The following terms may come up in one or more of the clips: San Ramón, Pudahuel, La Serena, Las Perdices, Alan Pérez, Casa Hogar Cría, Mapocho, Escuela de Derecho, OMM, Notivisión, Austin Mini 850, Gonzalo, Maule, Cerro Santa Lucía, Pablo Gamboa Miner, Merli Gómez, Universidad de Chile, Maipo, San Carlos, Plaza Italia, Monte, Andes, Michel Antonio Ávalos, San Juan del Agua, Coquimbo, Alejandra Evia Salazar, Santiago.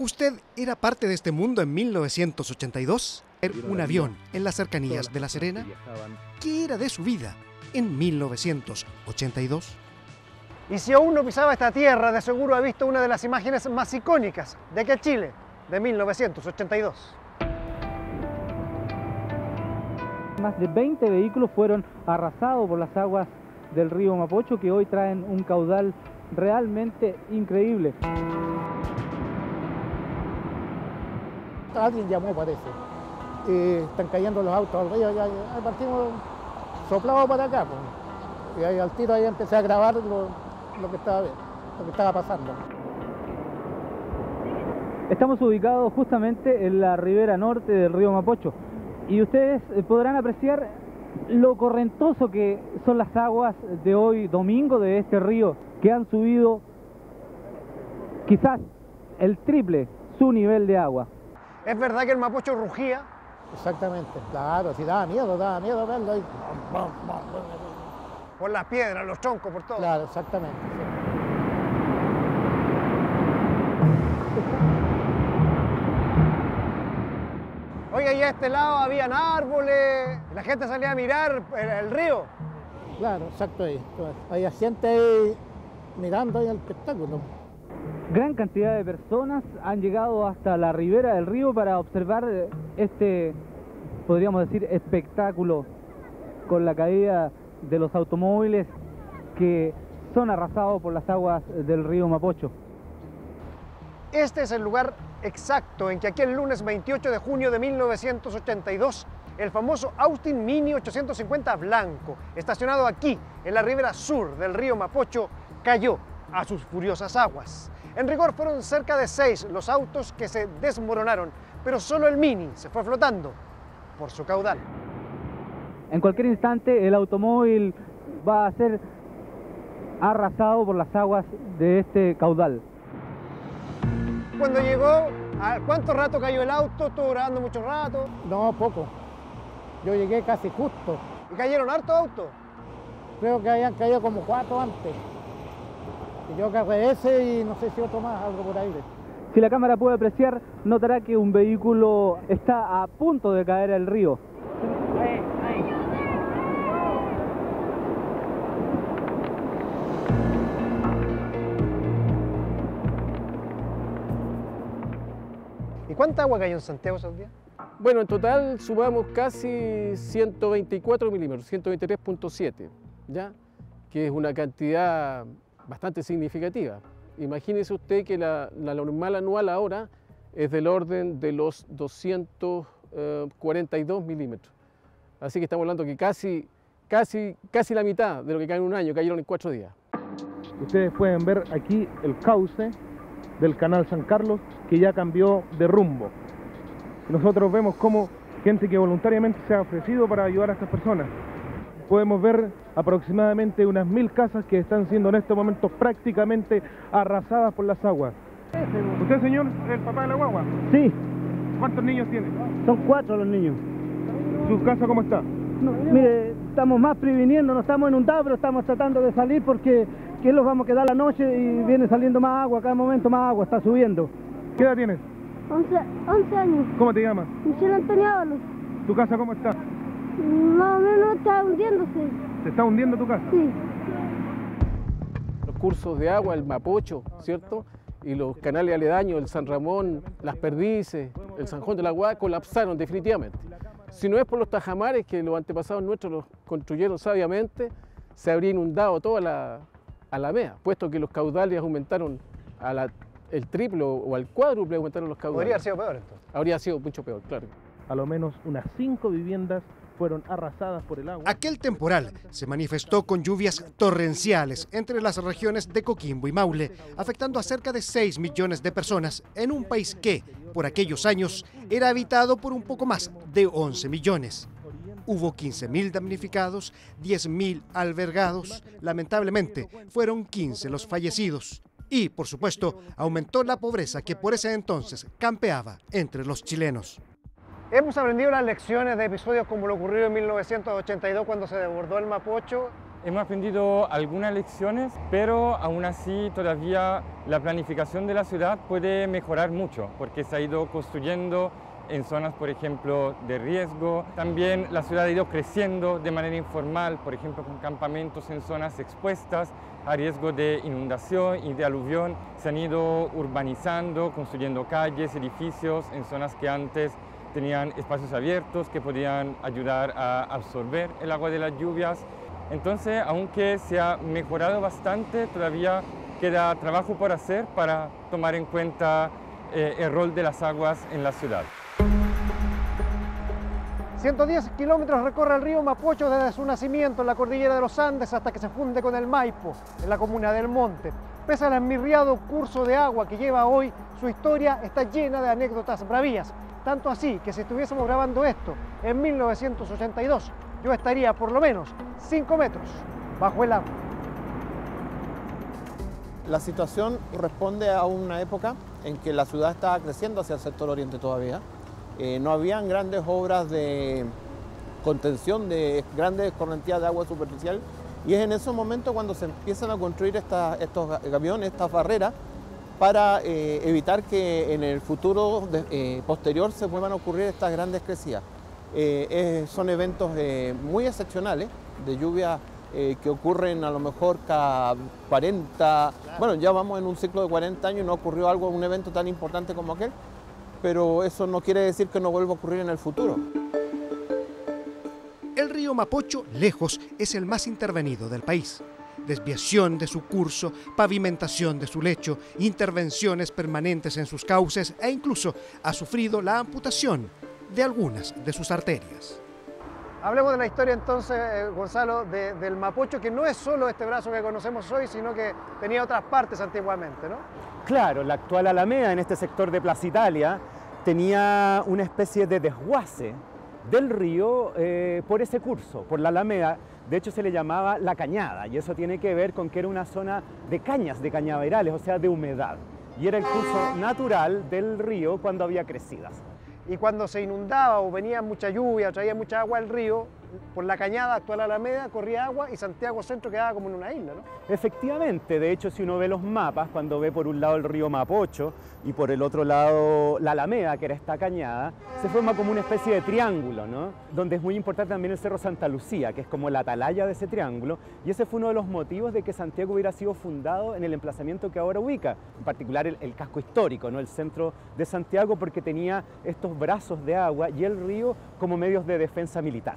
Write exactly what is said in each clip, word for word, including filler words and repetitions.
¿Usted era parte de este mundo en mil novecientos ochenta y dos? ¿Un avión en las cercanías de La Serena? ¿Qué era de su vida en mil novecientos ochenta y dos? Y si aún no pisaba esta tierra, de seguro ha visto una de las imágenes más icónicas de aquel Chile de mil novecientos ochenta y dos. Más de veinte vehículos fueron arrasados por las aguas del río Mapocho, que hoy traen un caudal realmente increíble. Alguien llamó, parece. Eh, están cayendo los autos al río, ya, ya partimos soplado para acá. Pues. Y ahí al tiro ahí empecé a grabar lo, lo, que estaba, lo que estaba pasando. Estamos ubicados justamente en la ribera norte del río Mapocho. Y ustedes podrán apreciar lo correntoso que son las aguas de hoy domingo de este río, que han subido quizás el triple su nivel de agua. ¿Es verdad que el Mapocho rugía? Exactamente, claro, sí, daba miedo, daba miedo verlo ahí. Por las piedras, los troncos, por todo. Claro, exactamente. Sí. Oiga, y a este lado habían árboles, la gente salía a mirar el, el río. Claro, exacto, ahí. Había gente ahí mirando ahí el espectáculo. Gran cantidad de personas han llegado hasta la ribera del río para observar este, podríamos decir, espectáculo con la caída de los automóviles que son arrasados por las aguas del río Mapocho. Este es el lugar exacto en que aquel lunes veintiocho de junio de mil novecientos ochenta y dos, el famoso Austin Mini ochocientos cincuenta blanco, estacionado aquí, en la ribera sur del río Mapocho, cayó a sus furiosas aguas. En rigor fueron cerca de seis los autos que se desmoronaron, pero solo el Mini se fue flotando por su caudal. En cualquier instante el automóvil va a ser arrasado por las aguas de este caudal. Cuando llegó, ¿cuánto rato cayó el auto? ¿Estuvo grabando mucho rato? No, poco. Yo llegué casi justo. ¿Y cayeron harto autos? Creo que habían caído como cuatro antes. Yo cargué ese y no sé si otro más, algo por ahí. Si la cámara puede apreciar, notará que un vehículo está a punto de caer al río. Ahí, ahí. ¿Y cuánta agua cayó en Santiago esos días? Bueno, en total sumamos casi ciento veinticuatro milímetros, ciento veintitrés punto siete, ¿ya? Que es una cantidad bastante significativa. Imagínese usted que la, la normal anual ahora es del orden de los doscientos cuarenta y dos milímetros. Así que estamos hablando que casi, casi, casi la mitad de lo que cae en un año cayeron en cuatro días. Ustedes pueden ver aquí el cauce del canal San Carlos, que ya cambió de rumbo. Nosotros vemos como gente que voluntariamente se ha ofrecido para ayudar a estas personas. Podemos ver aproximadamente unas mil casas que están siendo en este momento prácticamente arrasadas por las aguas. ¿Usted, señor, es el papá de la guagua? Sí. ¿Cuántos niños tiene? Son cuatro los niños. ¿Su casa cómo está? No, mire, estamos más previniendo, no estamos inundados, pero estamos tratando de salir porque que los vamos a quedar la noche y viene saliendo más agua, cada momento más agua, está subiendo. ¿Qué edad tienes? once años. ¿Cómo te llamas? Michel Antonio Ávalos. ¿Tu casa cómo está? Más o menos está hundiéndose. ¿Se está hundiendo tu casa? Sí. Los cursos de agua, el Mapocho, ¿cierto? Y los canales aledaños, el San Ramón, Las Perdices, el San Juan del Agua, colapsaron definitivamente. Si no es por los tajamares que los antepasados nuestros los construyeron sabiamente, se habría inundado toda la alameda, puesto que los caudales aumentaron a la, el triple o al cuádruple aumentaron los caudales. ¿Podría haber sido peor entonces? Habría sido mucho peor, claro. A lo menos unas cinco viviendas fueron arrasadas por el agua. Aquel temporal se manifestó con lluvias torrenciales entre las regiones de Coquimbo y Maule, afectando a cerca de seis millones de personas en un país que, por aquellos años, era habitado por un poco más de once millones. Hubo quince mil damnificados, diez mil albergados. Lamentablemente, fueron quince los fallecidos. Y, por supuesto, aumentó la pobreza que por ese entonces campeaba entre los chilenos. Hemos aprendido las lecciones de episodios como lo ocurrido en mil novecientos ochenta y dos cuando se desbordó el Mapocho Hemos aprendido algunas lecciones, pero aún así todavía la planificación de la ciudad puede mejorar mucho, porque se ha ido construyendo en zonas, por ejemplo, de riesgo. También la ciudad ha ido creciendo de manera informal, por ejemplo, con campamentos en zonas expuestas a riesgo de inundación y de aluvión. Se han ido urbanizando, construyendo calles, edificios en zonas que antes tenían espacios abiertos que podían ayudar a absorber el agua de las lluvias. Entonces, aunque se ha mejorado bastante, todavía queda trabajo por hacer para tomar en cuenta eh, el rol de las aguas en la ciudad. ciento diez kilómetros recorre el río Mapocho desde su nacimiento en la cordillera de los Andes hasta que se funde con el Maipo, en la comuna del Monte. Pese al esmirriado curso de agua que lleva hoy, su historia está llena de anécdotas bravías. Tanto así que si estuviésemos grabando esto en mil novecientos ochenta y dos, yo estaría por lo menos cinco metros bajo el agua. La situación responde a una época en que la ciudad estaba creciendo hacia el sector oriente todavía. Eh, no habían grandes obras de contención de grandes correntías de agua superficial, y es en esos momentos cuando se empiezan a construir esta, estos gaviones, estas barreras, para eh, evitar que en el futuro de, eh, posterior se vuelvan a ocurrir estas grandes crecidas. Eh, eh, son eventos eh, muy excepcionales de lluvia eh, que ocurren a lo mejor cada cuarenta... Bueno, ya vamos en un ciclo de cuarenta años y no ocurrió algo, un evento tan importante como aquel, pero eso no quiere decir que no vuelva a ocurrir en el futuro. El río Mapocho, lejos, es el más intervenido del país. Desviación de su curso, pavimentación de su lecho, intervenciones permanentes en sus cauces e incluso ha sufrido la amputación de algunas de sus arterias. Hablemos de la historia entonces, Gonzalo, de, del Mapocho, que no es solo este brazo que conocemos hoy, sino que tenía otras partes antiguamente, ¿no? Claro, la actual Alameda en este sector de Plaza Italia tenía una especie de desguace del río eh, por ese curso, por la Alameda. De hecho se le llamaba la cañada, y eso tiene que ver con que era una zona de cañas, de cañaverales, o sea de humedad. Y era el curso natural del río cuando había crecidas. Y cuando se inundaba o venía mucha lluvia, traía mucha agua al río, por la cañada actual Alameda corría agua y Santiago Centro quedaba como en una isla, ¿no? Efectivamente, de hecho si uno ve los mapas, cuando ve por un lado el río Mapocho y por el otro lado la Alameda, que era esta cañada, se forma como una especie de triángulo, ¿no? Donde es muy importante también el Cerro Santa Lucía, que es como la atalaya de ese triángulo, y ese fue uno de los motivos de que Santiago hubiera sido fundado en el emplazamiento que ahora ubica, en particular el, el casco histórico, ¿no? El centro de Santiago, porque tenía estos brazos de agua y el río como medios de defensa militar.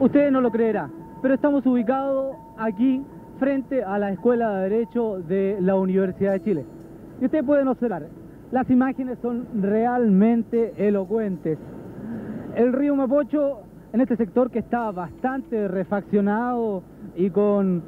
Ustedes no lo creerán, pero estamos ubicados aquí frente a la Escuela de Derecho de la Universidad de Chile. Y ustedes pueden observar, las imágenes son realmente elocuentes. El río Mapocho, en este sector que está bastante refaccionado y con,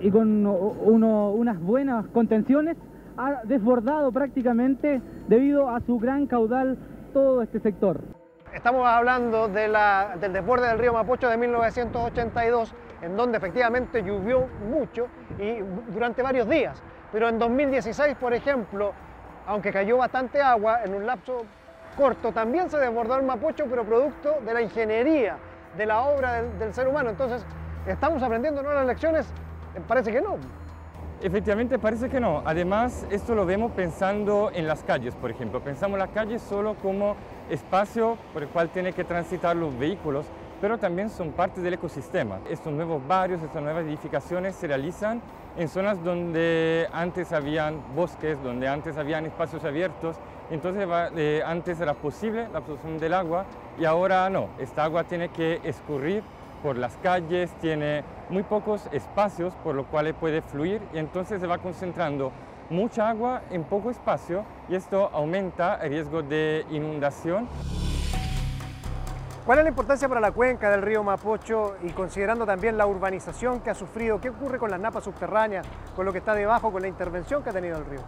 y con uno, unas buenas contenciones, ha desbordado prácticamente debido a su gran caudal todo este sector. Estamos hablando de la, del desborde del río Mapocho de mil novecientos ochenta y dos, en donde efectivamente llovió mucho y durante varios días. Pero en dos mil dieciséis, por ejemplo, aunque cayó bastante agua, en un lapso corto también se desbordó el Mapocho, pero producto de la ingeniería, de la obra del, del ser humano. Entonces, ¿estamos aprendiendo nuevas lecciones? Parece que no. Efectivamente, parece que no. Además, esto lo vemos pensando en las calles, por ejemplo. Pensamos las calles solo como espacio por el cual tienen que transitar los vehículos, pero también son parte del ecosistema. Estos nuevos barrios, estas nuevas edificaciones se realizan en zonas donde antes habían bosques, donde antes habían espacios abiertos. Entonces, eh, antes era posible la absorción del agua y ahora no. Esta agua tiene que escurrir por las calles, tiene muy pocos espacios por los cuales puede fluir, y entonces se va concentrando mucha agua en poco espacio, y esto aumenta el riesgo de inundación. ¿Cuál es la importancia para la cuenca del río Mapocho y considerando también la urbanización que ha sufrido? ¿Qué ocurre con las napas subterráneas, con lo que está debajo, con la intervención que ha tenido el río?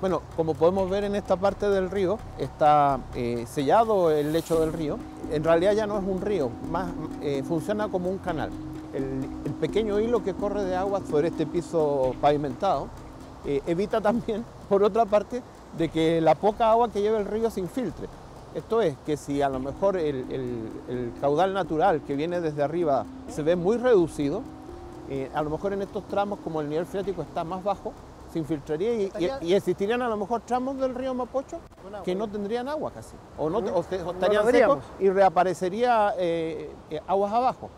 Bueno, como podemos ver en esta parte del río, está eh, sellado el lecho del río. En realidad ya no es un río, más eh, funciona como un canal. El, el pequeño hilo que corre de agua sobre este piso pavimentado eh, evita también, por otra parte, de que la poca agua que lleva el río se infiltre. Esto es que si a lo mejor el, el, el caudal natural que viene desde arriba se ve muy reducido, eh, a lo mejor en estos tramos, como el nivel freático está más bajo, se infiltraría y, y, y existirían a lo mejor tramos del río Mapocho que no tendrían agua casi, o, no, uh-huh. o, o estarían no secos y reaparecería eh, eh, aguas abajo.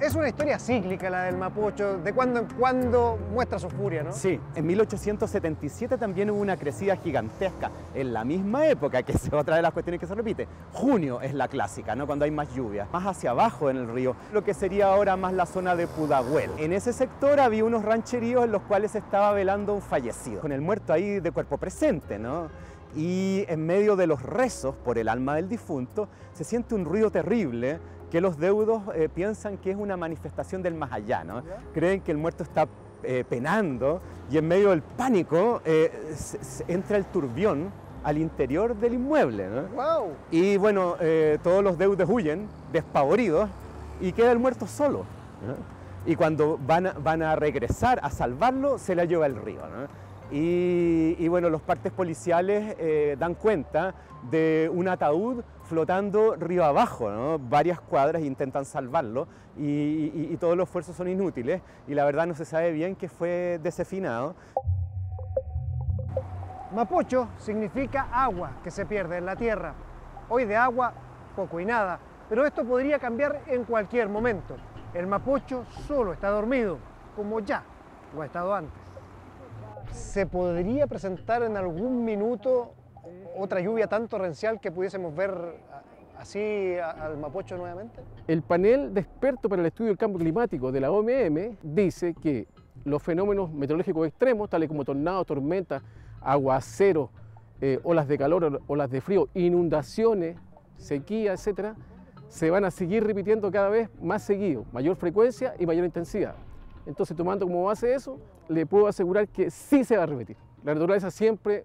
Es una historia cíclica la del Mapocho, de cuando en cuando muestra su furia, ¿no? Sí, en mil ochocientos setenta y siete también hubo una crecida gigantesca, en la misma época, que es otra de las cuestiones que se repite. Junio es la clásica, ¿no? Cuando hay más lluvia, más hacia abajo en el río, lo que sería ahora más la zona de Pudahuel. En ese sector había unos rancheríos en los cuales estaba velando un fallecido, con el muerto ahí de cuerpo presente, ¿no? Y en medio de los rezos por el alma del difunto, se siente un ruido terrible, que los deudos eh, piensan que es una manifestación del más allá, ¿no? Creen que el muerto está eh, penando y en medio del pánico eh, se, se entra el turbión al interior del inmueble, ¿no? Wow. Y bueno, eh, todos los deudos huyen, despavoridos, y queda el muerto solo, ¿no? Y cuando van a, van a regresar a salvarlo, se la lleva el río, ¿no? Y, y bueno, los partes policiales eh, dan cuenta de un ataúd flotando río abajo, ¿no? Varias cuadras intentan salvarlo y, y, y todos los esfuerzos son inútiles y la verdad no se sabe bien qué fue de ese finado. Mapocho significa agua que se pierde en la tierra. Hoy de agua poco y nada, pero esto podría cambiar en cualquier momento. El Mapocho solo está dormido, como ya lo ha estado antes. ¿Se podría presentar en algún minuto otra lluvia tan torrencial que pudiésemos ver así al Mapocho nuevamente? El panel de expertos para el estudio del cambio climático de la O M M dice que los fenómenos meteorológicos extremos, tales como tornados, tormentas, aguaceros, eh, olas de calor, olas de frío, inundaciones, sequía, etcétera, se van a seguir repitiendo cada vez más seguido, mayor frecuencia y mayor intensidad. Entonces, tomando como base eso, le puedo asegurar que sí se va a repetir. La naturaleza siempre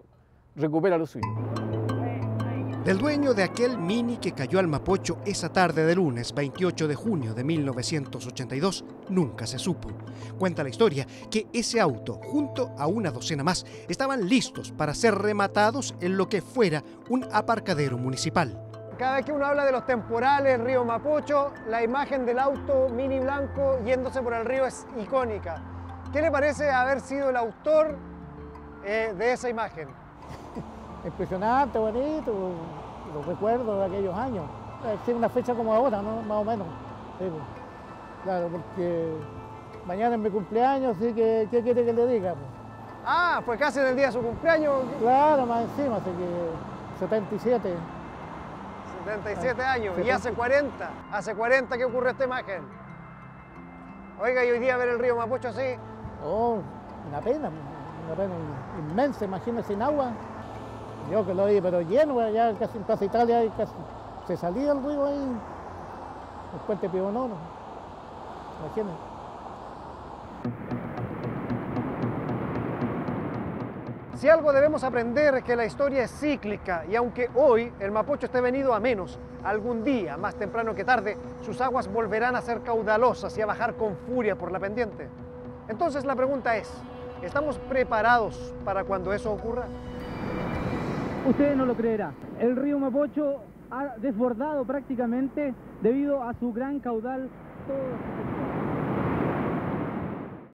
recupera lo suyo. Del dueño de aquel Mini que cayó al Mapocho esa tarde de lunes veintiocho de junio de mil novecientos ochenta y dos nunca se supo. Cuenta la historia que ese auto, junto a una docena más, estaban listos para ser rematados en lo que fuera un aparcadero municipal. Cada vez que uno habla de los temporales, río Mapocho, la imagen del auto Mini blanco yéndose por el río es icónica. ¿Qué le parece haber sido el autor eh, de esa imagen? Impresionante, bonito, los recuerdos de aquellos años. Es una fecha como ahora, ¿no? Más o menos. Sí, pues. Claro, porque mañana es mi cumpleaños, así que ¿qué quiere que le diga? Pues. Ah, pues casi en el día de su cumpleaños. Claro, más encima, así que setenta y siete. setenta y siete ah, años, setenta. Y hace cuarenta. Hace cuarenta que ocurre esta imagen. Oiga, y hoy día ver el río Mapocho así. Oh, una pena, una pena inmensa, imagínese sin agua. Yo que lo vi, pero lleno, allá casi en Plaza Italia, y casi se salía el río ahí, el puente Pionono, imagínense. Si algo debemos aprender es que la historia es cíclica y aunque hoy el Mapocho esté venido a menos, algún día, más temprano que tarde, sus aguas volverán a ser caudalosas y a bajar con furia por la pendiente. Entonces la pregunta es, ¿estamos preparados para cuando eso ocurra? Ustedes no lo creerán, el río Mapocho ha desbordado prácticamente debido a su gran caudal.